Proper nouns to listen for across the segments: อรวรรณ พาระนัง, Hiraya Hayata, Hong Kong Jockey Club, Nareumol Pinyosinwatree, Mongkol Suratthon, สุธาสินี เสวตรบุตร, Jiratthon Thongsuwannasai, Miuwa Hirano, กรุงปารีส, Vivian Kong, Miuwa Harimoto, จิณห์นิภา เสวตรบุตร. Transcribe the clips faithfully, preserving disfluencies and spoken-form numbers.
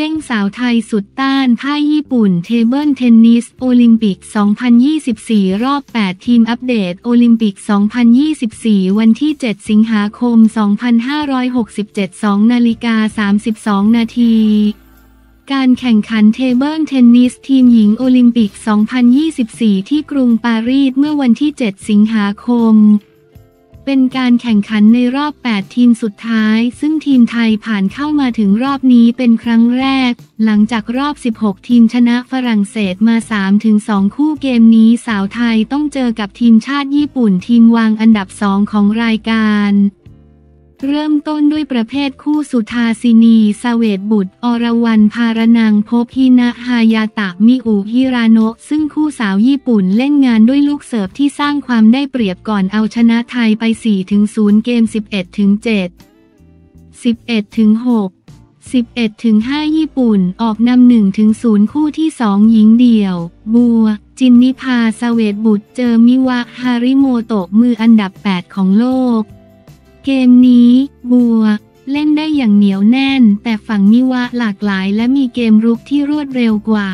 เด้งสาวไทยสุดต้านพ่ายญี่ปุ่นเทเบิลเทนนิสโอลิมปิกสองพันยี่สิบสี่รอบแปดทีมอัปเดตโอลิมปิกสองพันยี่สิบสี่วันที่เจ็ดสิงหาคมสองพันห้าร้อยหกสิบเจ็ด สองนาฬิกาสามสิบสอง นาทีการแข่งขันเทเบิลเทนนิสทีมหญิงโอลิมปิกสองพันยี่สิบสี่ที่กรุงปารีสเมื่อวันที่เจ็ดสิงหาคมเป็นการแข่งขันในรอบแปดทีมสุดท้ายซึ่งทีมไทยผ่านเข้ามาถึงรอบนี้เป็นครั้งแรกหลังจากรอบสิบหกทีมชนะฝรั่งเศสมา สามถึงสอง คู่เกมนี้สาวไทยต้องเจอกับทีมชาติญี่ปุ่นทีมวางอันดับสองของรายการเริ่มต้นด้วยประเภทคู่สุธาสินีสเวทบุตรอรวรรณภารนังพบฮินะฮายาตะมิอุฮิราโนะซึ่งคู่สาวญี่ปุ่นเล่นงานด้วยลูกเสิร์ฟที่สร้างความได้เปรียบก่อนเอาชนะไทยไป สี่ถึงศูนย์ เกม สิบเอ็ดถึงเจ็ด สิบเอ็ดถึงหก สิบเอ็ดถึงห้า ญี่ปุ่นออกนำ หนึ่งถึงศูนย์ คู่ที่สองหญิงเดี่ยวบัวจินนิภาสเวทบุตรเจอมิวะฮาริโมโตะมืออันดับแปดของโลกเกมนี้บัวเล่นได้อย่างเหนียวแน่นแต่ฝั่งมิวะหลากหลายและมีเกมรุกที่รวดเร็วกว่า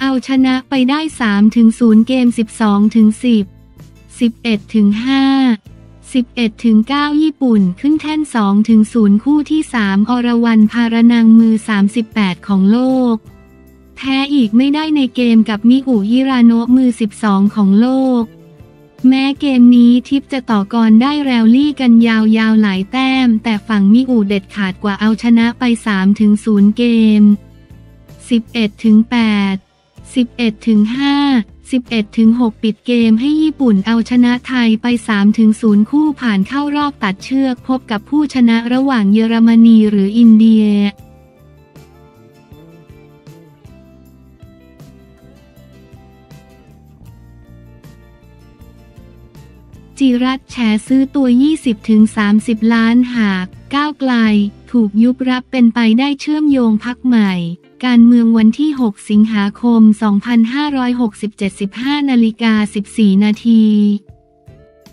เอาชนะไปได้ สามถึงศูนย์ เกม สิบสองถึงสิบ สิบเอ็ดถึงห้า สิบเอ็ดถึงเก้า ญี่ปุ่นขึ้นแท่น สองถึงศูนย์ คู่ที่สามอรวรรณภารนังมือสามสิบแปดของโลกแพ้อีกไม่ได้ในเกมกับมิอุฮิราโนะมือสิบสองของโลกแม้เกมนี้ทิพจะต่อกรได้แรลลี่กันยาวๆหลายแต้มแต่ฝั่งมิอูเด็ดขาดกว่าเอาชนะไป สามถึงศูนย์ เกม สิบเอ็ดถึงแปด สิบเอ็ดถึงห้า สิบเอ็ดถึงหก ปิดเกมให้ญี่ปุ่นเอาชนะไทยไป สามถึงศูนย์ คู่ผ่านเข้ารอบตัดเชือกพบกับผู้ชนะระหว่างเยอรมนีหรืออินเดียจิรัตน์แฉซื้อตัว ยี่สิบถึงสามสิบ ล้านหากก้าวไกลถูกยุบรับเป็นไปได้เชื่อมโยงพรรคใหม่การเมืองวันที่หกสิงหาคมสองพันห้าร้อยหกสิบเจ็ด สิบห้านาฬิกาสิบสี่ นาที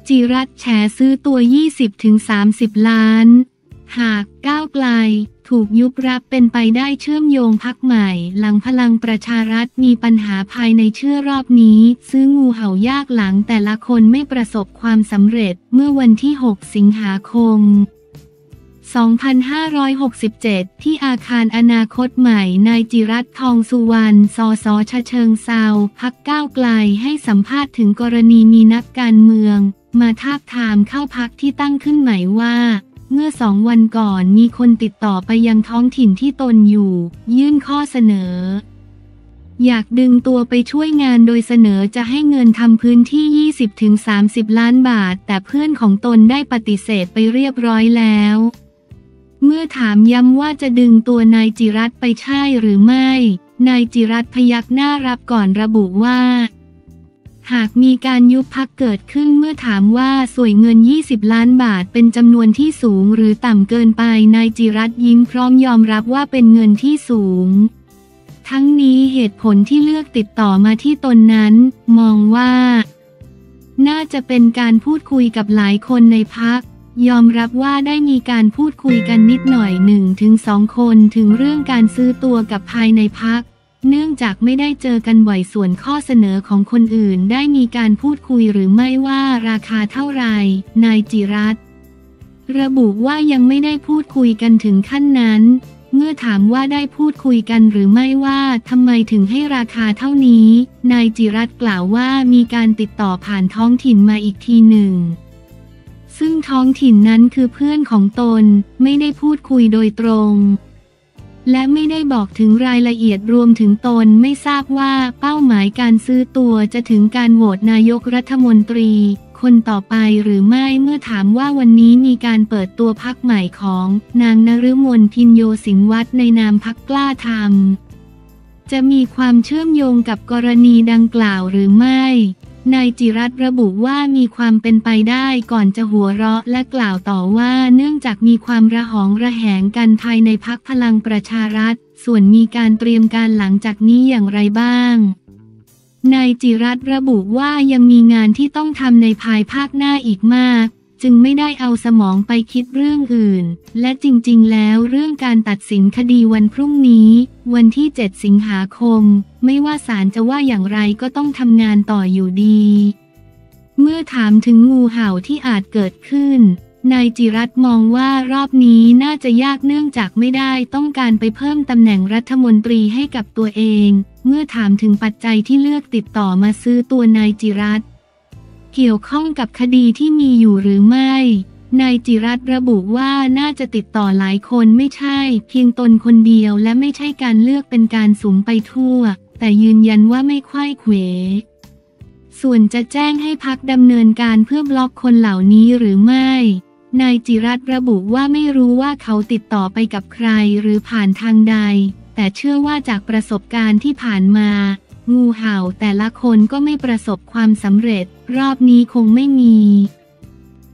จิรัตน์แฉซื้อตัว ยี่สิบถึงสามสิบ ล้านหากก้าวไกลถูกยุบรับเป็นไปได้เชื่อมโยงพรรคใหม่หลังพลังประชารัฐมีปัญหาภายในเชื่อรอบนี้ซื้องูเห่ายากหลังแต่ละคนไม่ประสบความสำเร็จเมื่อวันที่หกสิงหาคมสองพันห้าร้อยหกสิบเจ็ดที่อาคารอนาคตใหม่นายจิรัตน์ทองสุวรรณสสชเชิงเทราพรรคก้าวไกลให้สัมภาษณ์ถึงกรณีมีนักการเมืองมาทาบทามเข้าพรรคที่ตั้งขึ้นใหม่ว่าเมื่อสองวันก่อนมีคนติดต่อไปยังท้องถิ่นที่ตนอยู่ยื่นข้อเสนออยากดึงตัวไปช่วยงานโดยเสนอจะให้เงินทำพื้นที่ ยี่สิบถึงสามสิบ ล้านบาทแต่เพื่อนของตนได้ปฏิเสธไปเรียบร้อยแล้วเมื่อถามย้ำว่าจะดึงตัวนายจิรัตน์ไปใช่หรือไม่นายจิรัตน์พยักหน้ารับก่อนระบุว่าหากมีการยุบพรรคเกิดขึ้นเมื่อถามว่าสวยเงินยี่สิบล้านบาทเป็นจำนวนที่สูงหรือต่ำเกินไปนายจิรัตน์ยิ้มพร้อมยอมรับว่าเป็นเงินที่สูงทั้งนี้เหตุผลที่เลือกติดต่อมาที่ตนนั้นมองว่าน่าจะเป็นการพูดคุยกับหลายคนในพรรคยอมรับว่าได้มีการพูดคุยกันนิดหน่อย หนึ่งถึงสอง คนถึงเรื่องการซื้อตัวกับภายในพรรคเนื่องจากไม่ได้เจอกันบ่อยส่วนข้อเสนอของคนอื่นได้มีการพูดคุยหรือไม่ว่าราคาเท่าไหร่นายจิรัตน์ระบุว่ายังไม่ได้พูดคุยกันถึงขั้นนั้นเมื่อถามว่าได้พูดคุยกันหรือไม่ว่าทำไมถึงให้ราคาเท่านี้นายจิรัตน์กล่าวว่ามีการติดต่อผ่านท้องถิ่นมาอีกทีหนึ่งซึ่งท้องถิ่นนั้นคือเพื่อนของตนไม่ได้พูดคุยโดยตรงและไม่ได้บอกถึงรายละเอียดรวมถึงตนไม่ทราบว่าเป้าหมายการซื้อตัวจะถึงการโหวตนายกรัฐมนตรีคนต่อไปหรือไม่เมื่อถามว่าวันนี้มีการเปิดตัวพรรคใหม่ของนางนฤมล พิญโยสินวัตรในนามพรรคกล้าทำจะมีความเชื่อมโยงกับกรณีดังกล่าวหรือไม่นายจิรัตน์ระบุว่ามีความเป็นไปได้ก่อนจะหัวเราะและกล่าวต่อว่าเนื่องจากมีความระหองระแหงกันภายในพรรคพลังประชารัฐส่วนมีการเตรียมการหลังจากนี้อย่างไรบ้างนายจิรัตน์ระบุว่ายังมีงานที่ต้องทำในภายภาคหน้าอีกมาก จึงไม่ได้เอาสมองไปคิดเรื่องอื่นและจริงๆแล้วเรื่องการตัดสินคดีวันพรุ่งนี้วันที่เจ็ดสิงหาคมไม่ว่าศาลจะว่าอย่างไรก็ต้องทำงานต่ออยู่ดีเมื่อถามถึงงูเห่าที่อาจเกิดขึ้นนายจิรัตน์มองว่ารอบนี้น่าจะยากเนื่องจากไม่ได้ต้องการไปเพิ่มตำแหน่งรัฐมนตรีให้กับตัวเองเมื่อถามถึงปัจจัยที่เลือกติดต่อมาซื้อตัวนายจิรัตน์เกี่ยวข้องกับคดีที่มีอยู่หรือไม่นายจิรัตน์ระบุว่าน่าจะติดต่อหลายคนไม่ใช่เพียงตนคนเดียวและไม่ใช่การเลือกเป็นการสุ่มไปทั่วแต่ยืนยันว่าไม่ไขว้เขวส่วนจะแจ้งให้พรรคดำเนินการเพื่อบล็อกคนเหล่านี้หรือไม่นายจิรัตน์ระบุว่าไม่รู้ว่าเขาติดต่อไปกับใครหรือผ่านทางใดแต่เชื่อว่าจากประสบการณ์ที่ผ่านมางูเห่าแต่ละคนก็ไม่ประสบความสำเร็จรอบนี้คงไม่มี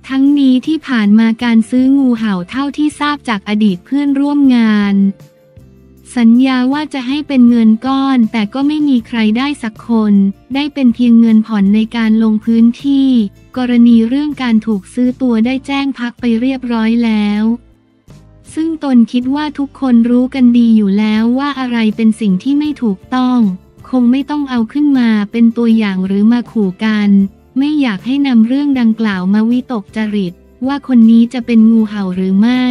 ทั้งนี้ที่ผ่านมาการซื้องูเห่าเท่าที่ทราบจากอดีตเพื่อนร่วมงานสัญญาว่าจะให้เป็นเงินก้อนแต่ก็ไม่มีใครได้สักคนได้เป็นเพียงเงินผ่อนในการลงพื้นที่กรณีเรื่องการถูกซื้อตัวได้แจ้งพรรคไปเรียบร้อยแล้วซึ่งตนคิดว่าทุกคนรู้กันดีอยู่แล้วว่าอะไรเป็นสิ่งที่ไม่ถูกต้องคงไม่ต้องเอาขึ้นมาเป็นตัวอย่างหรือมาขู่กันไม่อยากให้นำเรื่องดังกล่าวมาวิตกจริตว่าคนนี้จะเป็นงูเห่าหรือไม่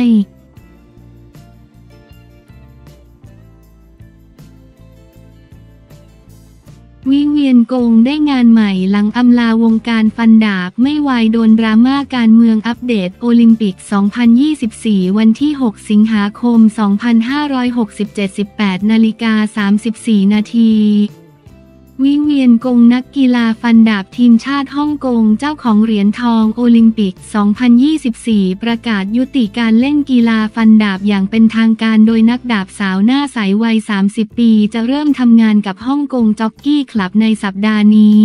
วิเวียนกงได้งานใหม่หลังอำลาวงการฟันดาบไม่วายโดนดราม่าการเมืองอัปเดตโอลิมปิกสองพันยี่สิบสี่วันที่หกสิงหาคมสองพันห้าร้อยหกสิบเจ็ด สิบแปดนาฬิกาสามสิบสี่นาทีวิเวียนกงนักกีฬาฟันดาบทีมชาติฮ่องกงเจ้าของเหรียญทองโอลิมปิกสองพันยี่สิบสี่ประกาศยุติการเล่นกีฬาฟันดาบอย่างเป็นทางการโดยนักดาบสาวหน้าใสวัยสามสิบปีจะเริ่มทำงานกับฮ่องกงจ็อกกี้คลับในสัปดาห์นี้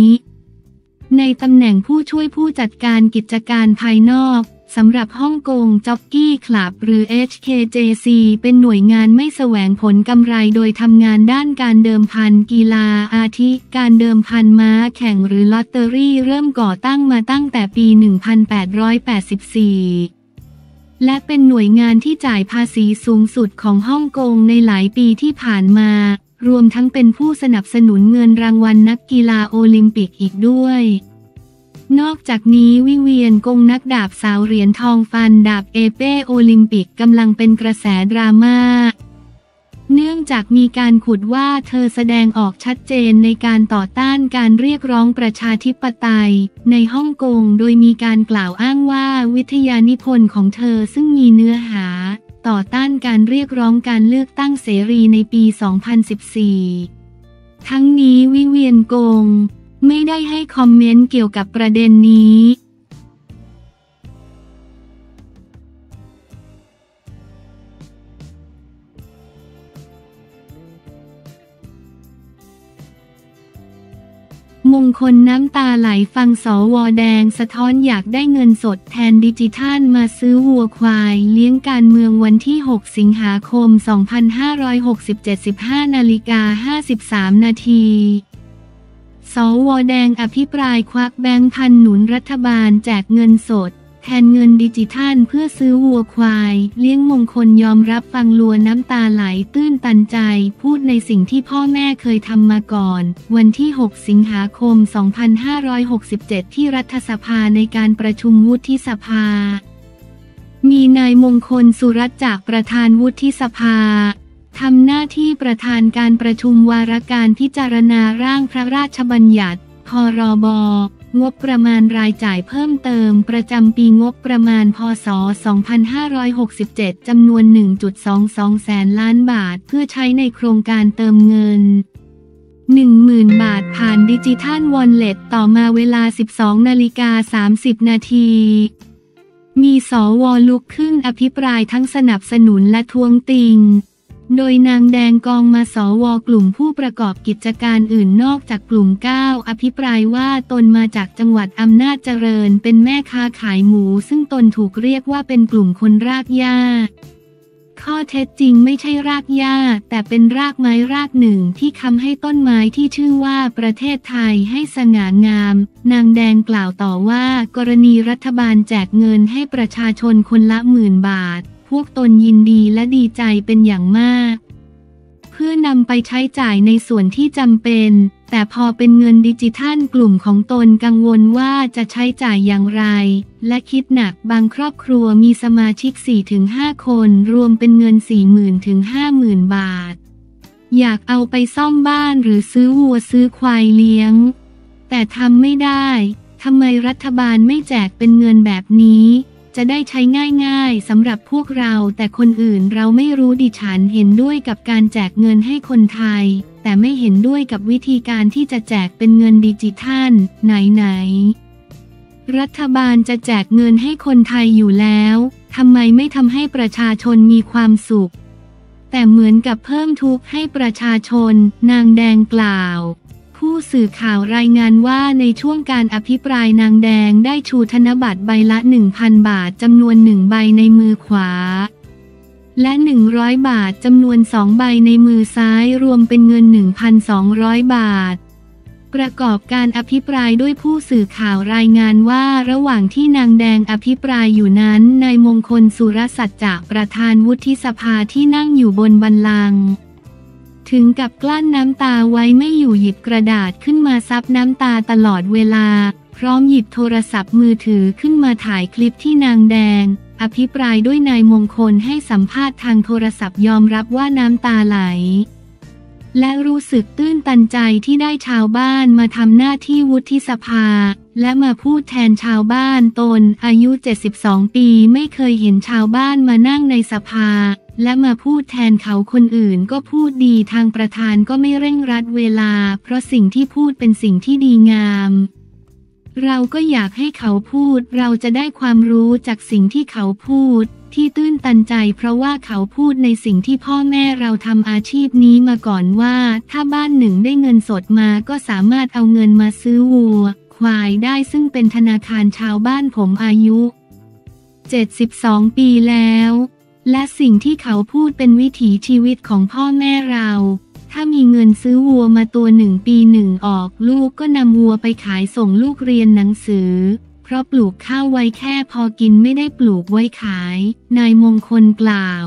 ในตำแหน่งผู้ช่วยผู้จัดการกิจการภายนอกสำหรับฮ่องกงจ็อกกี้คลับหรือ เอช เค เจ ซี เป็นหน่วยงานไม่แสวงผลกำไรโดยทำงานด้านการเดิมพันกีฬาอาทิการเดิมพันม้าแข่งหรือลอตเตอรี่เริ่มก่อตั้งมาตั้งแต่ปี หนึ่งพันแปดร้อยแปดสิบสี่ และเป็นหน่วยงานที่จ่ายภาษีสูงสุดของฮ่องกงในหลายปีที่ผ่านมารวมทั้งเป็นผู้สนับสนุนเงินรางวัลนักกีฬาโอลิมปิกอีกด้วยนอกจากนี้วิเวียนกงนักดาบสาวเหรียญทองฟันดาบเอเป้โอลิมปิกกำลังเป็นกระแสดราม่าเนื่องจากมีการขุดว่าเธอแสดงออกชัดเจนในการต่อต้านการเรียกร้องประชาธิปไตยในฮ่องกงโดยมีการกล่าวอ้างว่าวิทยานิพนธ์ของเธอซึ่งมีเนื้อหาต่อต้านการเรียกร้องการเลือกตั้งเสรีในปีสองพันสิบสี่ทั้งนี้วิเวียนกงไม่ได้ให้คอมเมนต์เกี่ยวกับประเด็นนี้มงคลน้ำตาไหลฟังสว.แดงสะท้อนอยากได้เงินสดแทนดิจิทัลมาซื้อวัวควายเลี้ยงการเมืองวันที่หกสิงหาคมสองพันห้าร้อยหกสิบเจ็ด สิบห้านาฬิกาห้าสิบสามนาทีสว.แดงอภิปรายควักแบงค์พันหนุนรัฐบาลแจกเงินสดแทนเงินดิจิทัลเพื่อซื้อวัวควายเลี้ยงมงคลยอมรับฟังลัวน้ำตาไหลตื้นตันใจพูดในสิ่งที่พ่อแม่เคยทำมาก่อนวันที่หกสิงหาคมสองพันห้าร้อยหกสิบเจ็ดที่รัฐสภาในการประชุมวุฒิสภามีนายมงคลสุรัตน์จากประธานวุฒิสภาทำหน้าที่ประธานการประชุมวาระการพิจารณาร่างพระราชบัญญัติพรบ.งบประมาณรายจ่ายเพิ่มเติมประจำปีงบประมาณพ.ศ. สองพันห้าร้อยหกสิบเจ็ดจำนวน หนึ่งจุดสองสองแสนล้านบาทเพื่อใช้ในโครงการเติมเงิน หนึ่งหมื่นบาทผ่านดิจิทัลวอลเล็ตต่อมาเวลา สิบสองนาฬิกาสามสิบนาทีมีสว.ลุกขึ้นอภิปรายทั้งสนับสนุนและท้วงติงโดยนางแดงกองมาสวกลุ่มผู้ประกอบกิจการอื่นนอกจากกลุ่มเก้าอภิปรายว่าตนมาจากจังหวัดอำนาจเจริญเป็นแม่ค้าขายหมูซึ่งตนถูกเรียกว่าเป็นกลุ่มคนรากหญ้า ข้อเท็จจริงไม่ใช่รากหญ้าแต่เป็นรากไม้รากหนึ่งที่ค้ำให้ต้นไม้ที่ชื่อว่าประเทศไทยให้สง่างามนางแดงกล่าวต่อว่ากรณีรัฐบาลแจกเงินให้ประชาชนคนละหมื่นบาทพวกตนยินดีและดีใจเป็นอย่างมากเพื่อนำไปใช้จ่ายในส่วนที่จำเป็นแต่พอเป็นเงินดิจิทัลกลุ่มของตนกังวลว่าจะใช้จ่ายอย่างไรและคิดหนักบางครอบครัวมีสมาชิก สี่ถึงห้า คนรวมเป็นเงิน สี่หมื่นถึงห้าหมื่น บาทอยากเอาไปซ่อมบ้านหรือซื้อวัวซื้อควายเลี้ยงแต่ทำไม่ได้ทำไมรัฐบาลไม่แจกเป็นเงินแบบนี้จะได้ใช้ง่ายๆสำหรับพวกเราแต่คนอื่นเราไม่รู้ดิฉันเห็นด้วยกับการแจกเงินให้คนไทยแต่ไม่เห็นด้วยกับวิธีการที่จะแจกเป็นเงินดิจิทัลไหนๆรัฐบาลจะแจกเงินให้คนไทยอยู่แล้วทำไมไม่ทำให้ประชาชนมีความสุขแต่เหมือนกับเพิ่มทุกข์ให้ประชาชนนางแดงกล่าวผู้สื่อข่าวรายงานว่าในช่วงการอภิปรายนางแดงได้ชูธนบัตรใบละ หนึ่งพัน บาทจำนวนหนึ่งใบในมือขวาและหนึ่งร้อยบาทจำนวนสองใบในมือซ้ายรวมเป็นเงิน หนึ่งพันสองร้อย บาทประกอบการอภิปรายด้วยผู้สื่อข่าวรายงานว่าระหว่างที่นางแดงอภิปรายอยู่นั้นนายมงคลสุรสัจจะประธานวุฒิสภาที่นั่งอยู่บนบัลลังก์ถึงกับกลั้นน้ำตาไว้ไม่อยู่หยิบกระดาษขึ้นมาซับน้ำตาตลอดเวลาพร้อมหยิบโทรศัพท์มือถือขึ้นมาถ่ายคลิปที่นางแดงอภิปรายด้วยนายมงคลให้สัมภาษณ์ทางโทรศัพท์ยอมรับว่าน้ำตาไหลและรู้สึกตื้นตันใจที่ได้ชาวบ้านมาทำหน้าที่วุฒิสภาและมาพูดแทนชาวบ้านตนอายุเจ็ดสิบสองปีไม่เคยเห็นชาวบ้านมานั่งในสภาและมาพูดแทนเขาคนอื่นก็พูดดีทางประธานก็ไม่เร่งรัดเวลาเพราะสิ่งที่พูดเป็นสิ่งที่ดีงามเราก็อยากให้เขาพูดเราจะได้ความรู้จากสิ่งที่เขาพูดที่ตื้นตันใจเพราะว่าเขาพูดในสิ่งที่พ่อแม่เราทำอาชีพนี้มาก่อนว่าถ้าบ้านหนึ่งได้เงินสดมาก็สามารถเอาเงินมาซื้อวัวควายได้ซึ่งเป็นธนาคารชาวบ้านผมอายุเจ็ดสิบสองปีแล้วและสิ่งที่เขาพูดเป็นวิถีชีวิตของพ่อแม่เราถ้ามีเงินซื้อวัวมาตัวหนึ่งปีหนึ่งออกลูกก็นำวัวไปขายส่งลูกเรียนหนังสือเพราะปลูกข้าวไว้แค่พอกินไม่ได้ปลูกไว้ขายนายมงคลกล่าว